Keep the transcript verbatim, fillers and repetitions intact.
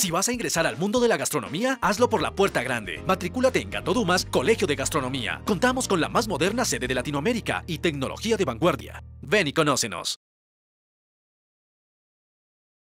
Si vas a ingresar al mundo de la gastronomía, hazlo por la puerta grande. Matricúlate en Gato Dumas Colegio de Gastronomía. Contamos con la más moderna sede de Latinoamérica y tecnología de vanguardia. Ven y conócenos.